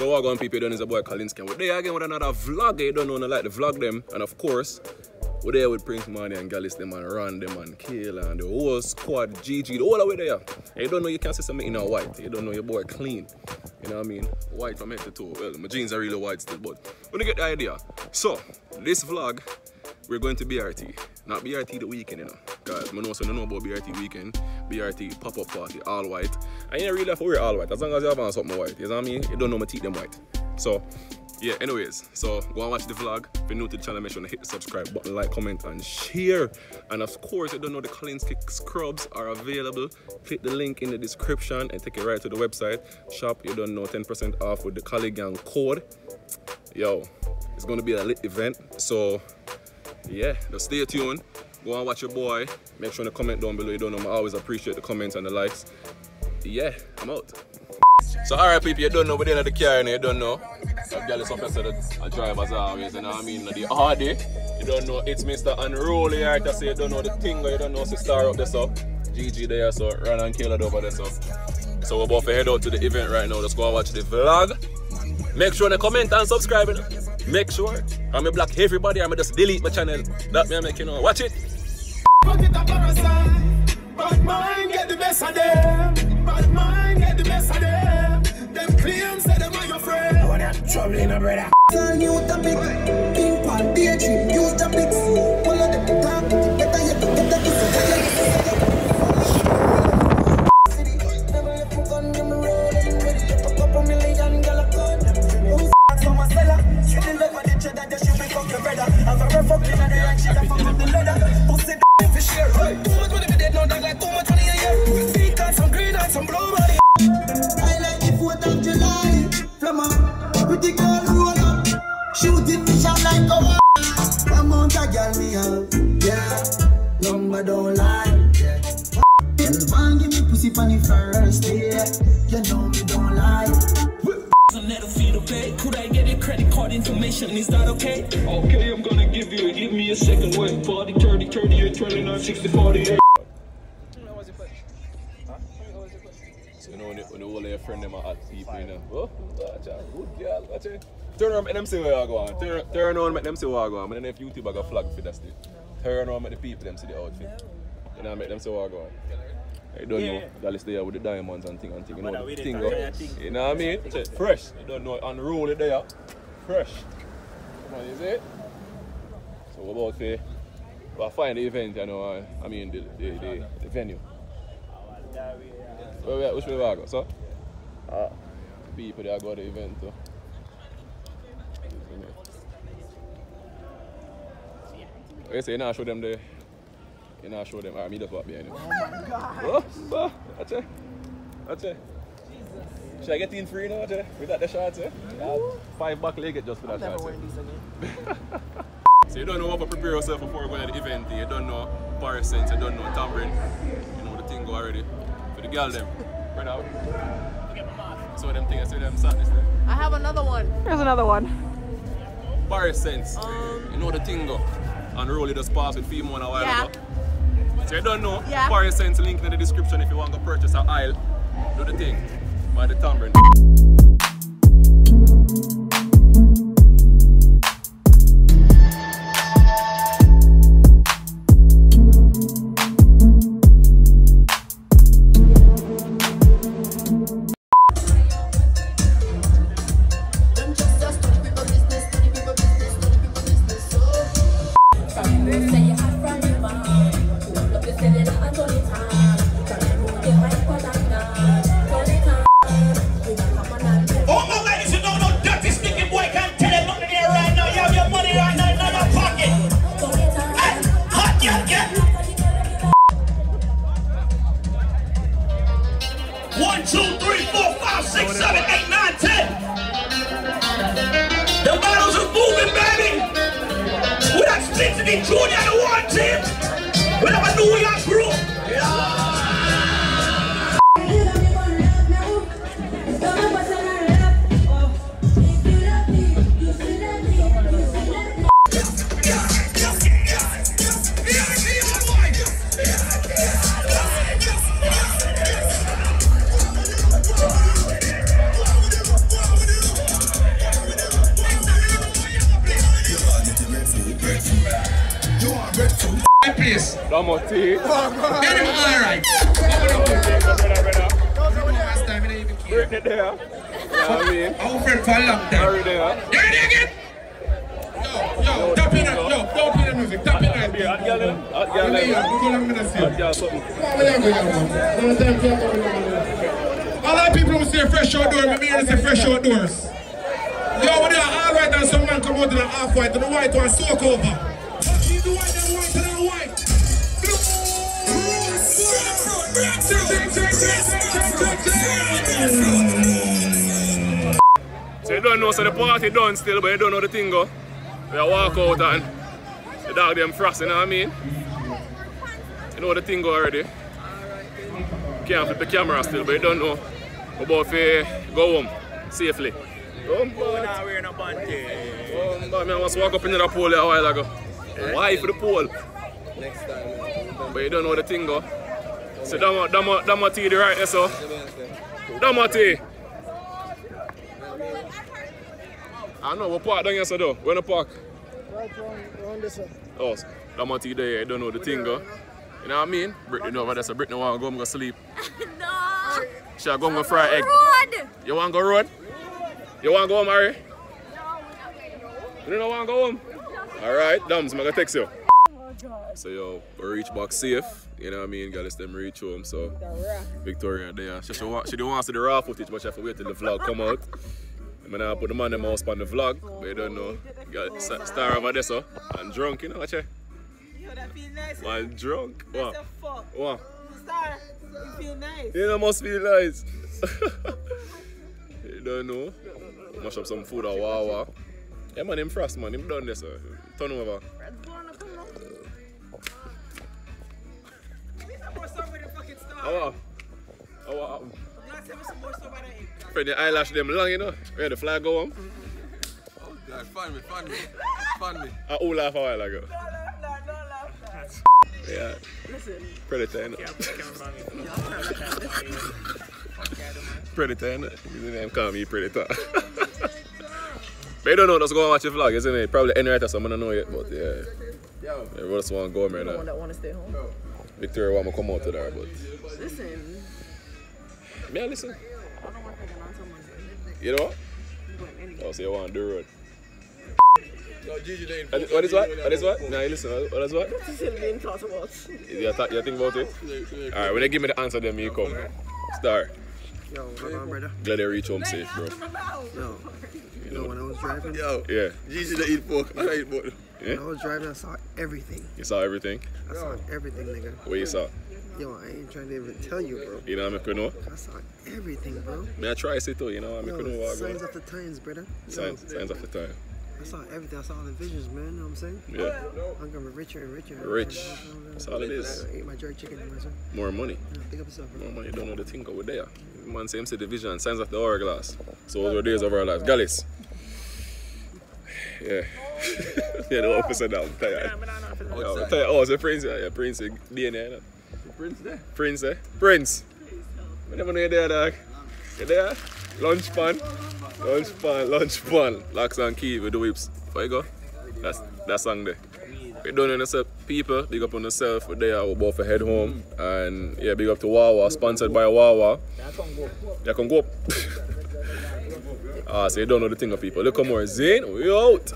So what going people done is a boy Kalinsky. We're there again with another vlog. You don't know like the vlog them. And of course, we're there with Prince Marni and Gyalis them and Ron them and Kayla and the whole squad, GG, the whole way there. And you don't know you can't see something in a white. You don't know your boy clean. You know what I mean? White from head to toe. Well, my jeans are really white still, but when you get the idea. So this vlog, we're going to BRT. Not BRT the weekend, you know. Because I know so you know about BRT weekend, BRT pop-up party, all white. And you don't really have to wear all white, as long as you have on something white. You know what I mean? You don't know my teeth them white. So, yeah, anyways. So, go and watch the vlog. If you're new to the channel, make sure to hit the subscribe button, like, comment, and share. And of course, you don't know the Kalinsky scrubs are available. Click the link in the description and take it right to the website. Shop, you don't know, 10% off with the Kali Gang code. Yo, it's going to be a lit event. So, yeah, just stay tuned. Go and watch your boy. Make sure to comment down below. You don't know, I always appreciate the comments and the likes. Yeah, I'm out. So, alright, people, you don't know, but they're not the car, and you don't know. I'm jealous of the drivers always, you know what I mean? The hard day. You don't know, it's Mr. Unruly, right? I say, you don't know the thing, you don't know, so star up this up. GG there, so Ron and Kayla over this up. So, we're about to head out to the event right now. Just go and watch the vlog. Make sure to comment and subscribe. You know? Make sure I'm gonna block everybody, I'm gonna just delete my channel. That me I make you know. Watch it. But mine get the best of them. But mine get the best of them. Them claims that them are your friend. Oh, they're troubling a brother. New topic. Pink pan daydream. New topics. Pull out the top. Get a yip. Get a kiss. Don't lie, yeah. Man give me pussy funny first, yeah. You know me don't lie. I'm not afraid to pay. Could I get your credit card information? Is that okay? Okay, I'm gonna give you. Give me a second. Wait, 40, 30, 38, 29, 60, 48. What was your question? Huh? What was your question? So you know when all your friend them are at people, you know. Oh, watch out, good girl, watch it. Turn around, make them see where I go on. Turn around, make them see where I go on. But then if YouTube I got flag for that still. Turn around with the people, them see the outfit. No. You know, make them say what I go on. You don't know, Gyalis there with the diamonds and thing and thing. You know, the thing go. You know what I mean? Fresh. You don't know, unruly there. Fresh. Come on, you see it? So what about say, well, find the event, you know, I mean the venue. Where, which way do I go, sir? The people there go to the event, so. I say, you know, show them the. You know, show them. Alright, me just walk behind them. Oh my god! Oh, that's it. That's it. Should I get in free now? With that the shorts, eh? Five back legged just for that shorts. I've never worn these again. So you don't know how to prepare yourself before going to the event. You don't know Paris sense. You don't know tambourine. You know the thing go already. For the girl them. Right out. Forget my mask. So them thing. I see them sadness there. I have another one. There's another one. Paris sense. You know the thing go. And roll it just pass with female and a while ago. So you don't know, Paris Sense link in the description if you want to purchase an aisle. Do the thing. By the tambourine. I'm going to take. Alright. Last time I even came. Break it there. Our friend for a long time. There it again. Yo, tap in that. Yo, don't play the music. Tap in that. All our people who say fresh outdoors, we mean say fresh outdoors. Yo, when they are all right and some man come out in a half white and the white one soak over. So you don't know, so the party done still, but you don't know the thing go. We walk out and the dog them frost, you know what I mean? You know the thing go already. Can't flip the camera still, but you don't know about if go home safely. Don't wear no panty. I was walk up into the pole a while ago. Why for the pole? Next time. But you don't know the thing go. So Dama T the right there, so Dama T. I know, what park down here, so though? Where the park? Right around this one. Oh, Dama T there, you don't know the thing go. You know what I mean? Brittany over there, so Brittany want to go sleep. No! She'll go fry egg. Road! You want to go road? You want to go home, Harry? No, we don't want to go home. You don't want to go home? Alright, Dams, I'm going to text you. So yo, we reach back safe, you know what I mean, Gallis them reach home, so Victoria there. She don't want to see the raw footage, but she have to wait till the vlog come out. I'm gonna put the man in the house on the vlog, but you don't know. Got star over there, so I'm drunk, you know what you? Yo, that feel nice. I'm drunk. What? What? Star, you feel nice. You know, must feel nice. You don't know. Mash up some food or Wawa. Yeah man, him frost man, him done there, so turn over. Oh, the eyelash them long, you know. Where the flag go on? Oh God, find me. I all laugh a while ago. Don't laugh. Yeah. Listen. Predator, you know. Predator, you know. His name call me Predator. But you don't know, just go and watch your vlog, isn't it? Probably any writer, so I don't know yet, but yeah. Yo. Everyone just want to go home right now. The one that want to stay home. Yo. Victoria want me to come out to there, but... Listen. Yeah, listen. I don't want to take on someone's music. You know what? Oh, so you want to do road. No, Gigi Lane. What is what? What is what? Nah, you listen. What is what? What is still being thought about? You think about it? Alright, when they give me the answer, then you come. Star. Yo, come on, brother. Glad they reach home safe, bro. Yo. You know, when I was driving? Yo. Yeah. Gigi the eat pork. I eat pork. Yeah? When I was driving, I saw everything. You saw everything? I saw everything, nigga. What you saw? Yo, I ain't trying to even tell you, bro. You know what I could know? I saw everything, bro. May I try to say too, you know what I could know? Signs of the times, brother. Signs of the time. I saw everything. I saw all the visions, man. You know what I'm saying? Yeah. I'm going to be richer and richer. Rich. That's all it is. I ate my jerk chicken and myself. More money. Yeah, pick up yourself, bro. More money. You don't know the thing over there. Man, same say the vision. Signs of the hourglass. So those were days of our lives. Gallis. Yeah. Yeah, the officer now. I'm tired. Oh, so Prince. Yeah, Prince. DNA. Prince there. Prince there. Prince. We never know you're there, dog. You there? Lunch pan. Lunch pan. Locks and key with the whips. Where you go? That's that song there. We don't know yourself, people. Big up on yourself. We're there. We're both head home. And yeah, big up to Wawa. Sponsored by Wawa. They can go up. Ah, so you don't know the thing of people. Look how more Zane. We out.